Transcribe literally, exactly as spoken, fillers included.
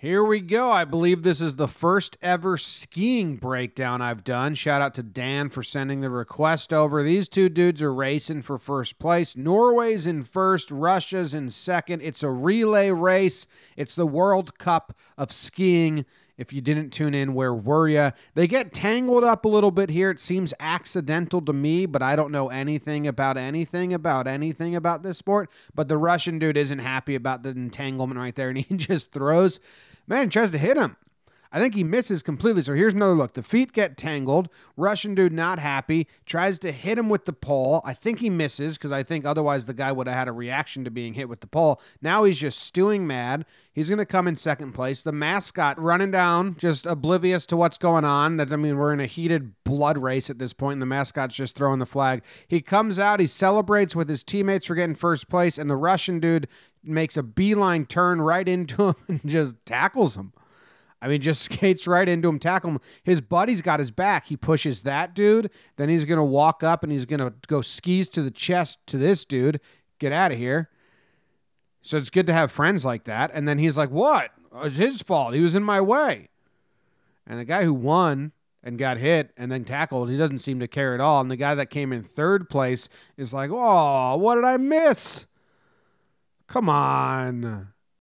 Here we go. I believe this is the first ever skiing breakdown I've done. Shout out to Dan for sending the request over. These two dudes are racing for first place. Norway's in first, Russia's in second. It's a relay race. It's the World Cup of skiing. If you didn't tune in, where were you? They get tangled up a little bit here. It seems accidental to me, but I don't know anything about anything about anything about this sport. But the Russian dude isn't happy about the entanglement right there, and he just throws. Man, tries to hit him. I think he misses completely. So here's another look. The feet get tangled. Russian dude not happy. Tries to hit him with the pole. I think he misses because I think otherwise the guy would have had a reaction to being hit with the pole. Now he's just stewing mad. He's going to come in second place. The mascot running down, just oblivious to what's going on. That's, I mean, we're in a heated blood race at this point, and the mascot's just throwing the flag. He comes out. He celebrates with his teammates for getting first place, and the Russian dude makes a beeline turn right into him and just tackles him. I mean, just skates right into him, tackle him. His buddy's got his back. He pushes that dude. Then he's going to walk up, and he's going to go skis to the chest to this dude. Get out of here. So it's good to have friends like that. And then he's like, what? It's his fault. He was in my way. And the guy who won and got hit and then tackled, he doesn't seem to care at all. And the guy that came in third place is like, oh, what did I miss? Come on.